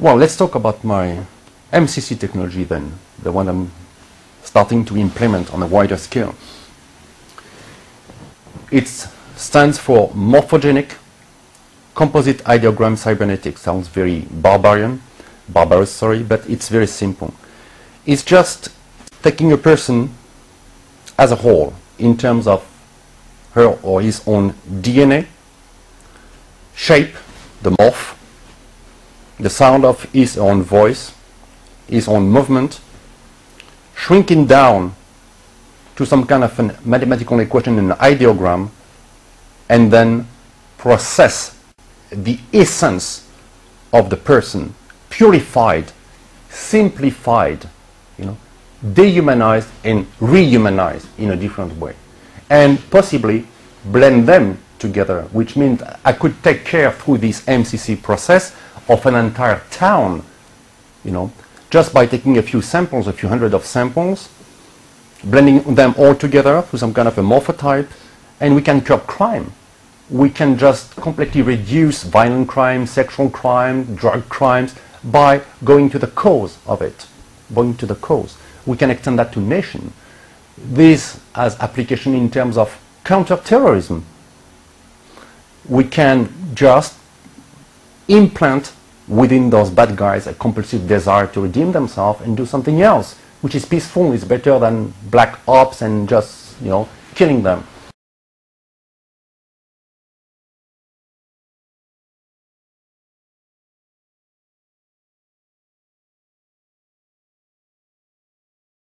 Well, let's talk about my MCC technology then, the one I'm starting to implement on a wider scale. It stands for Morphogenic Composite Ideogram Cybernetics. Sounds very barbarous, but it's very simple. It's just taking a person as a whole in terms of her or his own DNA, shape, the morph, the sound of his own voice, his own movement, shrinking down to some kind of a mathematical equation in an ideogram, and then process the essence of the person, purified, simplified, you know, dehumanized and rehumanized in a different way, and possibly blend them together, which means I could take care through this MCC process of an entire town, you know, just by taking a few samples, a few hundred of samples, blending them all together through some kind of a morphotype, and we can curb crime. We can just completely reduce violent crime, sexual crime, drug crimes by going to the cause of it, going to the cause. We can extend that to nation. This has application in terms of counter-terrorism. We can just implant within those bad guys a compulsive desire to redeem themselves and do something else, which is peaceful, is better than black ops and just, you know, killing them.